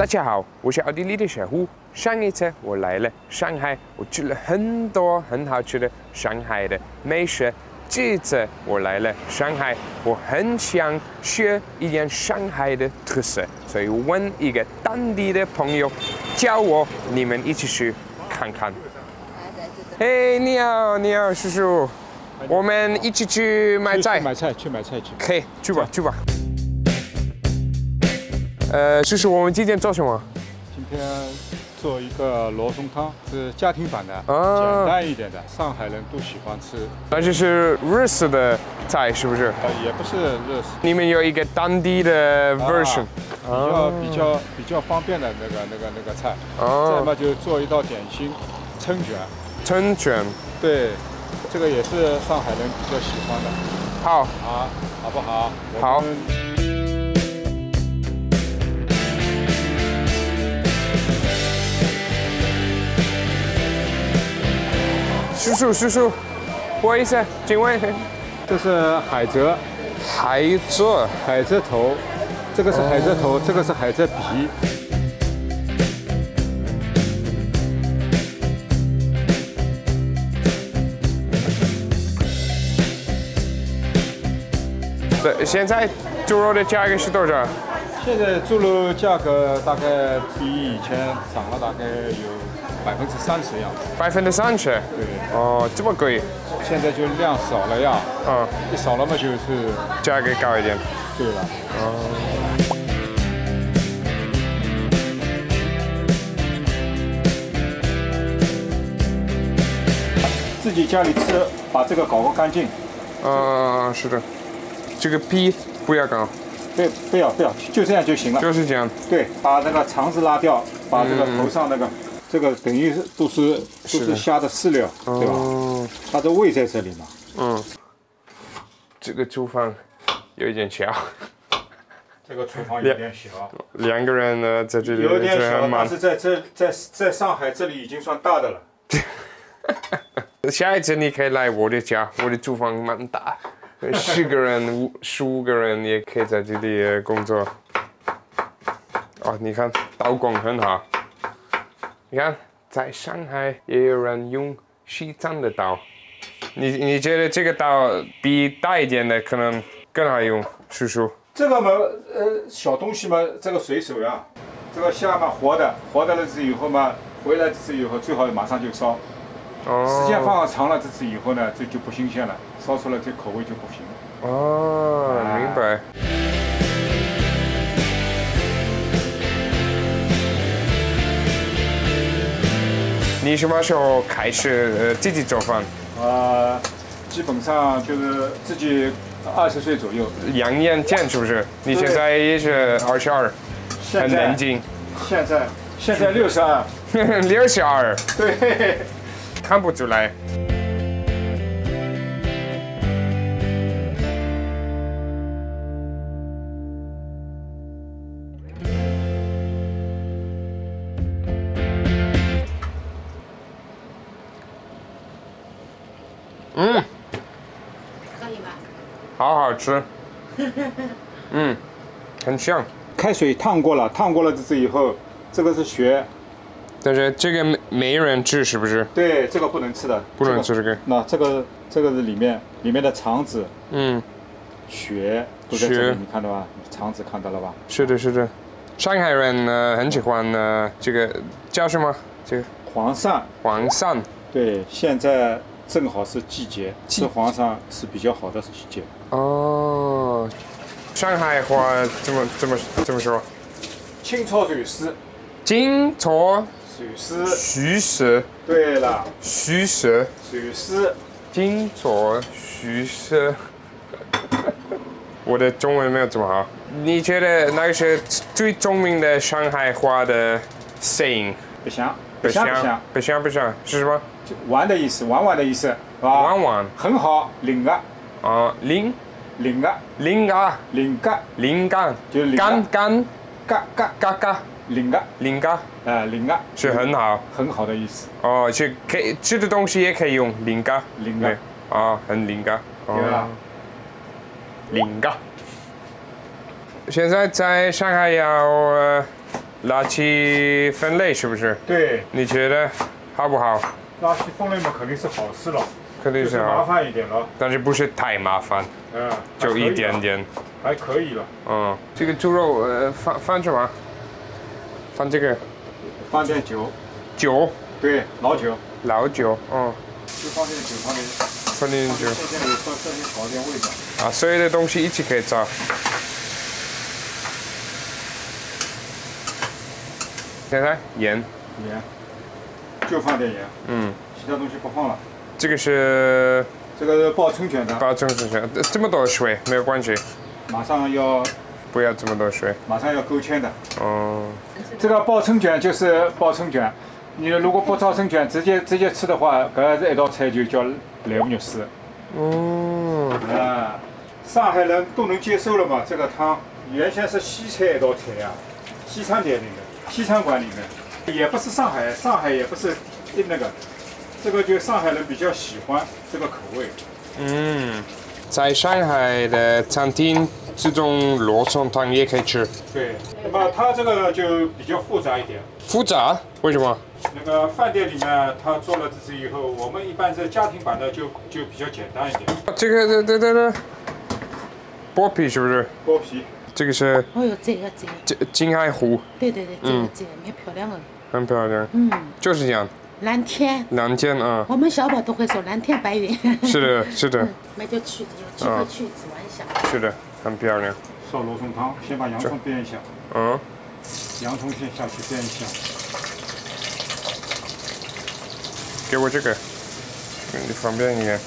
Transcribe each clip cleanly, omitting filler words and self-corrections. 大家好，我是奥地利的小虎。上一次我来了上海，我吃了很多很好吃的上海的美食。这次我来了上海，我很想学一点上海的特色，所以我问一个当地的朋友教我，你们一起去看看。嘿，你好，你好，叔叔，我们一起去买菜。去买菜。可以，去吧，去吧。 叔叔，我们今天做什么？今天做一个罗宋汤，是家庭版的，简单一点的，上海人都喜欢吃。那这是日式的菜，是不是？也不是日式。你们有一个当地的 version， 比较方便的那个菜。再嘛就做一道点心，春卷。春卷，对，这个也是上海人比较喜欢的。好啊，好不好？好。 叔叔，不好意思，请问，这是海蜇，海蜇头，这个是海蜇头，这个是海蜇皮。对，现在猪肉的价格是多少？现在猪肉价格大概比以前涨了大概有。 30%样子，30%，对，哦，这么贵，现在就量少了呀，嗯，一少了嘛就是价格高一点，对了，哦。自己家里吃，把这个搞个干净，嗯，是的，这个皮不要搞。 不要，就这样就行了，就是这样，对，把那个肠子拉掉，把这个头上那个。 这个等于都是虾的饲料，对吧？它的胃在这里嘛。嗯。这个厨房有一点小。这个厨房有点小。两个人呢，在这里有点小，但是在上海这里已经算大的了。下一次你可以来我的家，我的厨房蛮大，10个人、15个人也可以在这里工作。哦，你看刀工很好。 你看，在上海也有人用西藏的刀，你觉得这个刀比大一点的可能更好用，叔叔？这个嘛，小东西嘛，这个随手呀，这个虾嘛，活的了之以后嘛，回来之以后最好马上就烧，时间放长了之以后呢，这就不新鲜了，烧出来这口味就不行。哦，明白。 你什么时候开始自己做饭？基本上就是自己20岁左右。杨艳健是不是？你现在也是22，很年轻。现在62。62。对，看不出来。嗯，可以吧？好吃，嗯，很香。开水烫过了这以后，这个是血，但是这个没人吃，是不是？对，这个不能吃的，不能吃这个。那这个是里面的肠子，嗯，血都在这里，你看到吧？肠子看到了吧？是的。上海人呢很喜欢呢，这个叫什么？这个黄鳝。对，现在。 正好是季节，吃黄鳝是比较好的季节。哦，上海话怎么说？清炒水丝。清炒水丝。水丝。对了。水丝。水丝。清炒水丝。我的中文没有这么好。你觉得哪个是最著名的上海话的 saying？ 不香是什么？ 玩的意思，玩的意思，是吧？玩，很好，灵啊！啊，灵啊，就干，灵啊，是很好，很好的意思。哦，是可以吃的东西也可以用灵啊，啊，很灵啊，灵啊。现在在上海要垃圾分类是不是？对。你觉得好不好？垃圾分类嘛，肯定是好事了。 肯定是麻烦一点了，但是不是太麻烦，嗯，就一点点，还可以了。嗯，这个猪肉放什么？放这个？放点酒。酒？对，老酒。老酒，嗯。就放点酒，放点酒。这里炒点味道。啊，所有的东西一起可以炸。看看盐。盐。就放点盐。嗯。其他东西不放了。 这个是爆春卷的，爆春卷这么多水没有关系，马上要不要这么多水？马上要勾芡的。哦，这个爆春卷就是爆春卷，你如果不炒春卷，直接吃的话，搿一道菜就叫辣木肉丝。哦，啊，上海人都能接受了嘛？这个汤原先是西餐一道菜呀，西餐店里面，西餐馆里面，也不是上海也不是那个。 这个就上海人比较喜欢这个口味。嗯，在上海的餐厅，这种罗宋汤也可以吃。对，那么它这个就比较复杂一点。复杂？为什么？那个饭店里面他做了这次以后，我们一般是家庭版的就比较简单一点。这个这剥皮是不是？剥皮。这个是。哦哟，这个金海湖。对对对，这个蛮漂亮的。很漂亮。嗯。就是这样。 蓝天，蓝天啊！我们小宝都会说蓝天白云。是的，是的。买点曲子，曲子玩一下。是的，很漂亮。烧罗宋汤，先把洋葱煸一下。嗯。洋葱先下去煸一下。给我这个，你方便一点。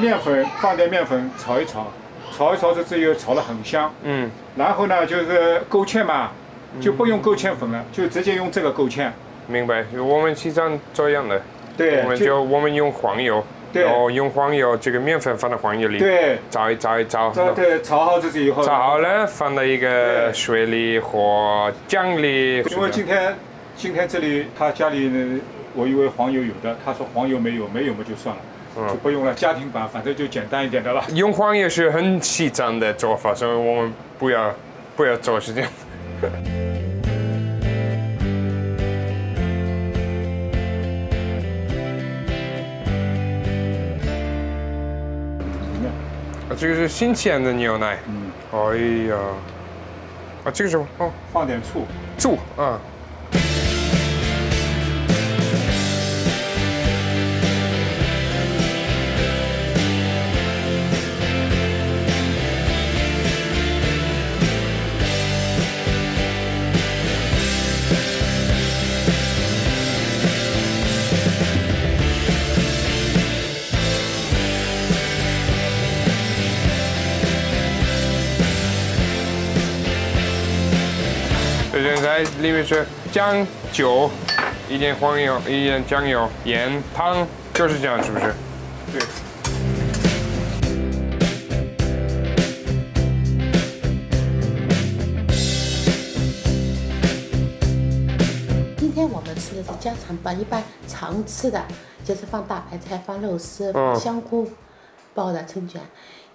面粉放点面粉炒一炒，这又炒得很香。嗯，然后呢就是勾芡嘛，就不用勾芡粉了，就直接用这个勾芡。明白，我们西藏这样的，对，我们用黄油，对，然后用黄油这个面粉放到黄油里，对，炒一炒，对，炒好以后，炒好了放到一个水里或酱里。因为今天这里他家里我以为黄油有的，他说黄油没有，没有嘛就算了。 就不用了，家庭版反正就简单一点的了。用黄油是很西藏的做法，所以我们不要做是这样。这个是新鲜的牛奶。嗯。哎呀，啊，这个是哦，放点醋。醋啊。 来，里面是姜、酒，一点黄油，一点酱油、盐、糖，就是这样，是不是？对。今天我们吃的是家常版，一般常吃的就是放大白菜、放肉丝、放香菇，包的春卷。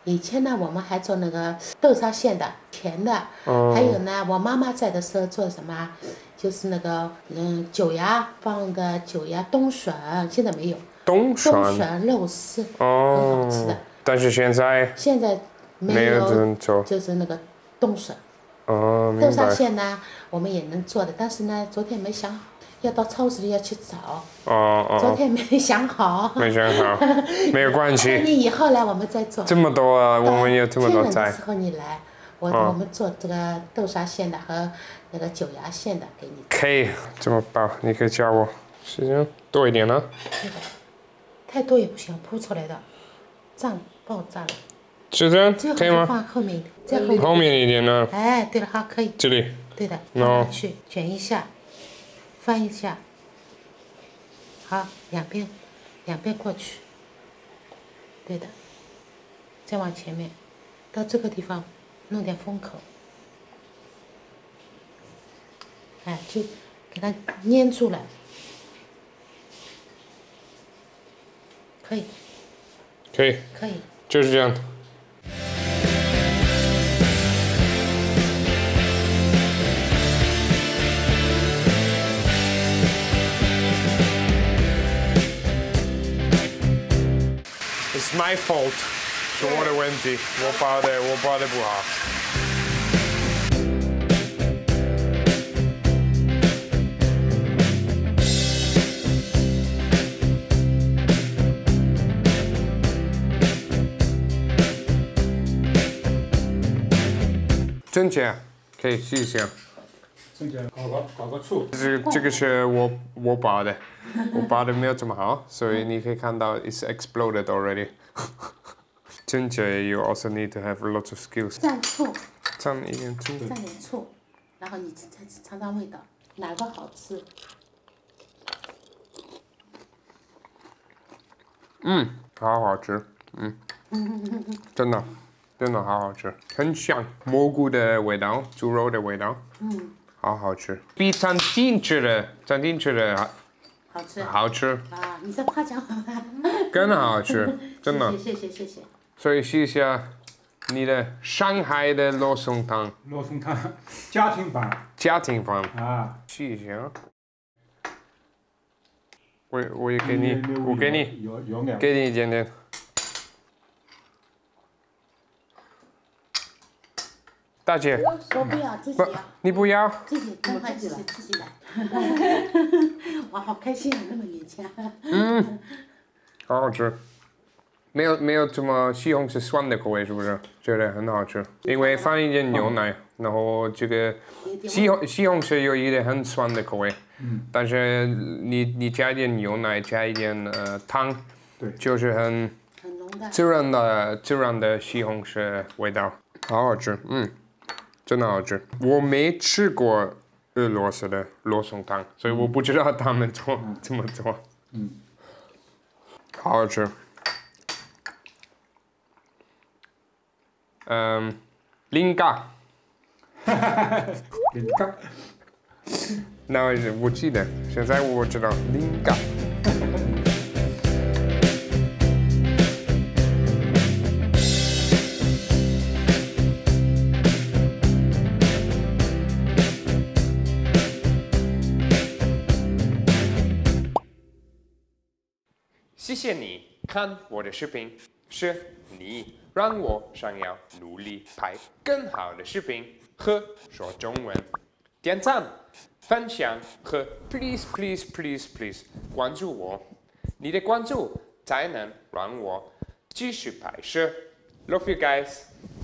以前呢，我们还做那个豆沙馅的，甜的。哦、还有呢，我妈妈在的时候做什么，就是那个酒呀，放个酒呀冬笋，现在没有。冬笋。冬笋肉丝，哦、很好吃的。但是现在没有就是那个冬笋。哦，豆沙馅呢，我们也能做的，但是呢，昨天没想好。 要到超市里要去找，昨天没想好，没有关系。那你以后来我们再做。这么多啊，我们有这么多菜。天冷的时候你来，我们做这个豆沙馅的和那个酒芽馅的给你。可以，这么包，你可以教我，时间多一点呢。对的，太多也不行，铺出来的，胀爆炸了。是这样，可以吗？放后面，再后面一点呢。哎，对了，好，可以。这里。对的，放去卷一下。 翻一下，好，两边过去，对的，再往前面，到这个地方弄点封口，哎，就给它捏出来，可以，可以，可以，就是这样的。 It's my fault. The water went deep. 我包的不好。真假可以试一下。真假，搞个醋。这个是我包的。 我包的没有这么好，所以你可以看到 ，it's exploded already. Ginger, you also need to have lots of skills. 蘸醋，蘸点醋，然后你尝味道，哪个好吃？嗯，好吃，嗯，真的好吃，很香，蘑菇的味道，猪肉的味道，嗯，好吃，比餐厅吃的。 好吃啊！你在夸奖我？更好吃，真的。谢谢。所以试一下你的上海的罗宋汤。罗宋汤，家庭版啊，试一下。我也给你，给你一点点。大姐，我不要自己。你不要？自己来。 哇，好开心啊！那么年轻。嗯，好吃，没有这么西红柿酸的口味，是不是？觉得很好吃，因为放一点牛奶，然后这个西红柿有一点很酸的口味，嗯，但是你加一点牛奶，加一点汤，对，就是很浓的自然的西红柿味道，好吃，嗯，真的好吃，我没吃过。 俄罗斯的罗宋汤，所以我不知道他们怎么做。嗯，好吃。林嘎。那我记得，现在我知道林嘎。谢谢你看我的视频，是你让我想要努力拍更好的视频和说中文。点赞、分享和 please 关注我，你的关注才能让我继续拍摄。Love you guys.